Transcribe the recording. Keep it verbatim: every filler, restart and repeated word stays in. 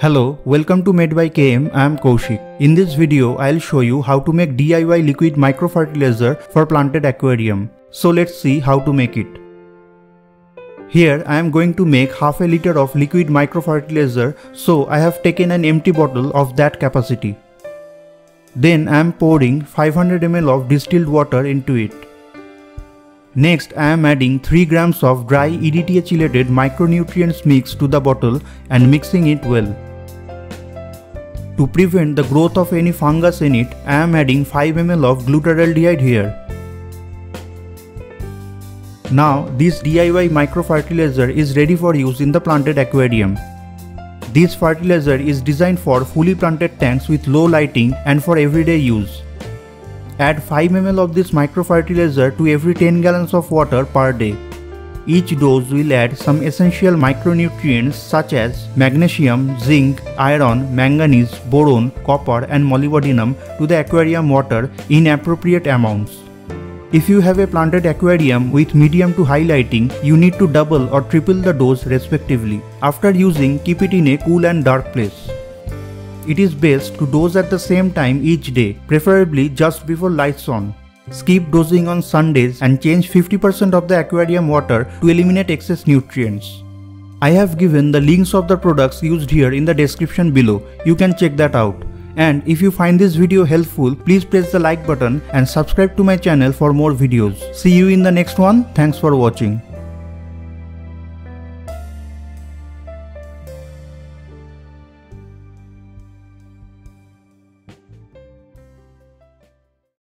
Hello, welcome to Made by K M, I am Kaushik. In this video, I'll show you how to make D I Y liquid microfertilizer for planted aquarium. So let's see how to make it. Here I am going to make half a liter of liquid microfertilizer, so I have taken an empty bottle of that capacity. Then I am pouring five hundred milliliters of distilled water into it. Next, I am adding three grams of dry E D T A chelated micronutrients mix to the bottle and mixing it well. To prevent the growth of any fungus in it, I am adding five milliliters of glutaraldehyde here. Now, this D I Y microfertilizer is ready for use in the planted aquarium. This fertilizer is designed for fully planted tanks with low lighting and for everyday use. Add five milliliters of this microfertilizer to every ten gallons of water per day. Each dose will add some essential micronutrients such as magnesium, zinc, iron, manganese, boron, copper and molybdenum to the aquarium water in appropriate amounts. If you have a planted aquarium with medium to high lighting, you need to double or triple the dose respectively. After using, keep it in a cool and dark place. It is best to dose at the same time each day, preferably just before lights on. Skip dosing on Sundays and change fifty percent of the aquarium water to eliminate excess nutrients. I have given the links of the products used here in the description below. You can check that out. And if you find this video helpful, please press the like button and subscribe to my channel for more videos. See you in the next one. Thanks for watching.